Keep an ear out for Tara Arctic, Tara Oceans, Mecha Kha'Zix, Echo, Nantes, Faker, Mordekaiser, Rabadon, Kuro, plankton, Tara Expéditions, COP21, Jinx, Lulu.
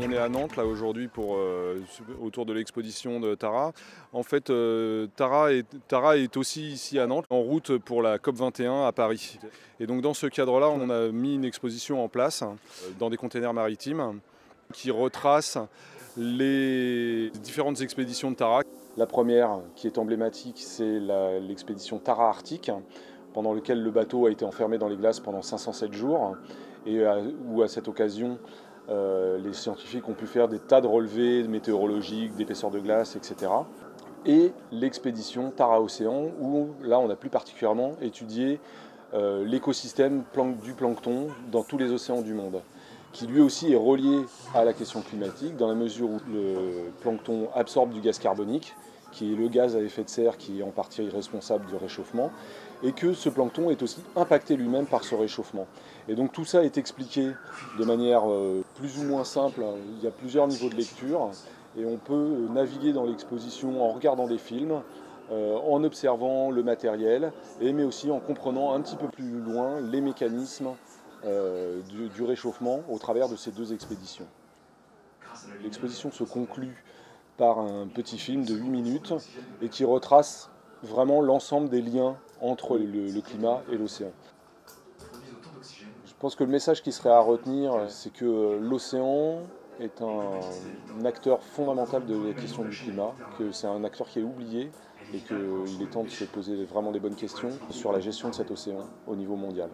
On est à Nantes là aujourd'hui autour de l'exposition de Tara. En fait, Tara est aussi ici à Nantes, en route pour la COP21 à Paris. Et donc dans ce cadre-là, on a mis une exposition en place dans des containers maritimes qui retrace les différentes expéditions de Tara. La première qui est emblématique, c'est l'expédition Tara Arctic, pendant laquelle le bateau a été enfermé dans les glaces pendant 507 jours, et où à cette occasion, les scientifiques ont pu faire des tas de relevés météorologiques, d'épaisseur de glace, etc. Et l'expédition Tara Oceans, où là on a plus particulièrement étudié l'écosystème du plancton dans tous les océans du monde, qui lui aussi est relié à la question climatique, dans la mesure où le plancton absorbe du gaz carbonique, qui est le gaz à effet de serre qui est en partie responsable du réchauffement, et que ce plancton est aussi impacté lui-même par ce réchauffement. Et donc tout ça est expliqué de manière plus ou moins simple, il y a plusieurs niveaux de lecture, et on peut naviguer dans l'exposition en regardant des films, en observant le matériel, mais aussi en comprenant un petit peu plus loin les mécanismes du réchauffement au travers de ces deux expéditions. L'exposition se conclut par un petit film de 8 minutes et qui retrace vraiment l'ensemble des liens entre le climat et l'océan. Je pense que le message qui serait à retenir, c'est que l'océan est un acteur fondamental de la question du climat, que c'est un acteur qui est oublié et qu'il est temps de se poser vraiment les bonnes questions sur la gestion de cet océan au niveau mondial.